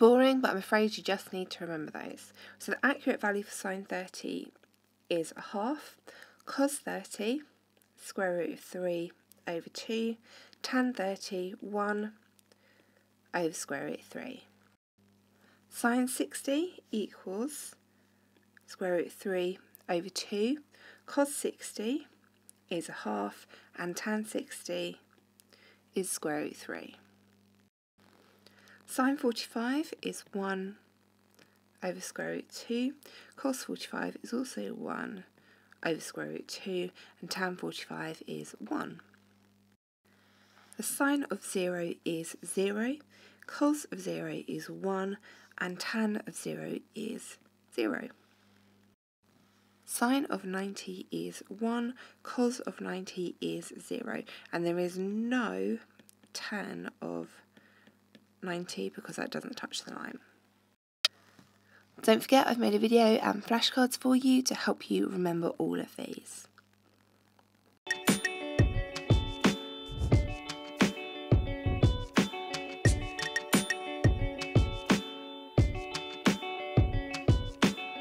Boring, but I'm afraid you just need to remember those. So the accurate value for sine 30 is a half, cos 30, square root of 3 over 2, tan 30, 1 over square root of 3. Sine 60 equals square root of 3 over 2, cos 60 is a half, and tan 60 is square root of 3. Sine 45 is 1 over square root 2, cos 45 is also 1 over square root 2, and tan 45 is 1. The sine of 0 is 0, cos of 0 is 1, and tan of 0 is 0. Sine of 90 is 1, cos of 90 is 0, and there is no tan of 90 because that doesn't touch the line. Don't forget, I've made a video and flashcards for you to help you remember all of these.